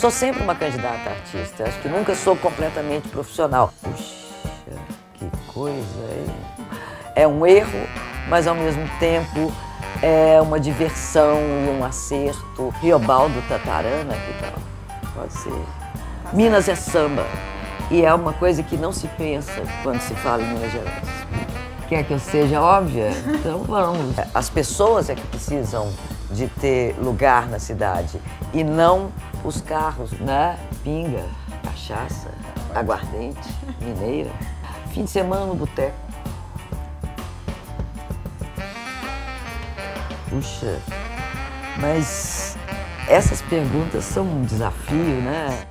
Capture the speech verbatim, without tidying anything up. Sou sempre uma candidata a artista, acho que nunca sou completamente profissional. Puxa, que coisa, hein? É um erro, mas ao mesmo tempo é uma diversão e um acerto. Riobaldo Tatarana, que tal? Pode ser. Minas é samba, e é uma coisa que não se pensa quando se fala em Minas Gerais. Quer que eu seja óbvia? Então vamos. As pessoas é que precisam de ter lugar na cidade, e não os carros, né? Pinga, cachaça, aguardente, mineira. Fim de semana no boteco. Puxa, mas essas perguntas são um desafio, né?